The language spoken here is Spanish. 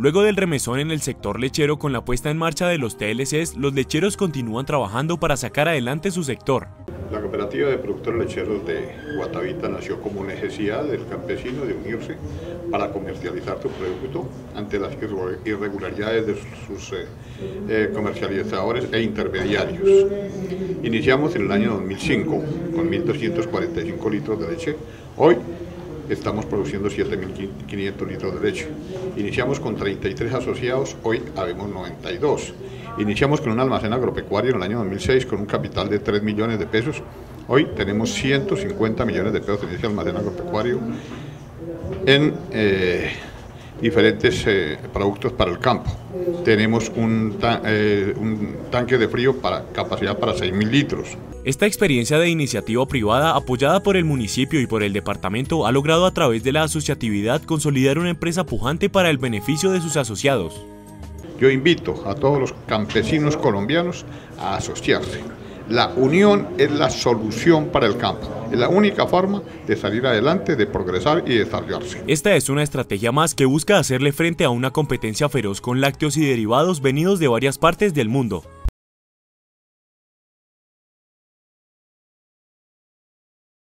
Luego del remesón en el sector lechero con la puesta en marcha de los TLCs, los lecheros continúan trabajando para sacar adelante su sector. La Cooperativa de Productores Lecheros de Guatavita nació como necesidad del campesino de unirse para comercializar su producto ante las irregularidades de sus comercializadores e intermediarios. Iniciamos en el año 2005 con 1.245 litros de leche. Hoy estamos produciendo 7.500 litros de leche. Iniciamos con 33 asociados, hoy habemos 92. Iniciamos con un almacén agropecuario en el año 2006 con un capital de 3 millones de pesos. Hoy tenemos 150 millones de pesos en ese almacén agropecuario en diferentes productos para el campo. Tenemos un tanque de frío para capacidad para 6.000 litros. Esta experiencia de iniciativa privada apoyada por el municipio y por el departamento ha logrado a través de la asociatividad consolidar una empresa pujante para el beneficio de sus asociados. Yo invito a todos los campesinos colombianos a asociarse. La unión es la solución para el campo. Es la única forma de salir adelante, de progresar y desarrollarse. Esta es una estrategia más que busca hacerle frente a una competencia feroz con lácteos y derivados venidos de varias partes del mundo.